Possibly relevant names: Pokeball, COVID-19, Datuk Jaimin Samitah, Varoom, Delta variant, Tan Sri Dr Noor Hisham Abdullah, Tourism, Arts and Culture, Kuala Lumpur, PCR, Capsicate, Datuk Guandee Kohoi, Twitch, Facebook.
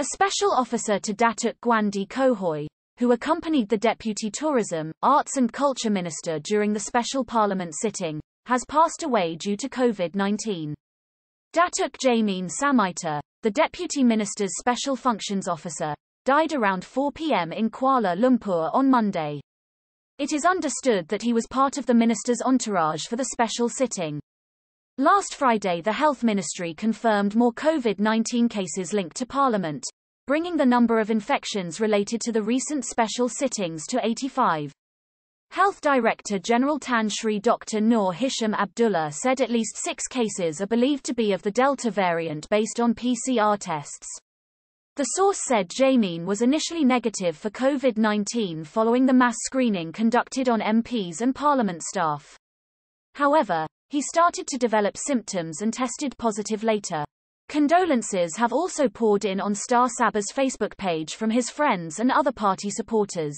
A special officer to Datuk Guandee Kohoi, who accompanied the Deputy Tourism, Arts and Culture Minister during the special parliament sitting, has passed away due to COVID-19. Datuk Jaimin Samitah, the Deputy Minister's Special Functions Officer, died around 4 p.m. in Kuala Lumpur on Monday. It is understood that he was part of the Minister's entourage for the special sitting. Last Friday, the Health Ministry confirmed more COVID-19 cases linked to Parliament, bringing the number of infections related to the recent special sittings to 85. Health Director General Tan Sri Dr Noor Hisham Abdullah said at least 6 cases are believed to be of the Delta variant based on PCR tests. The source said Jaimin was initially negative for COVID-19 following the mass screening conducted on MPs and Parliament staff. However, he started to develop symptoms and tested positive later. Condolences have also poured in on Star Sabah's Facebook page from his friends and other party supporters.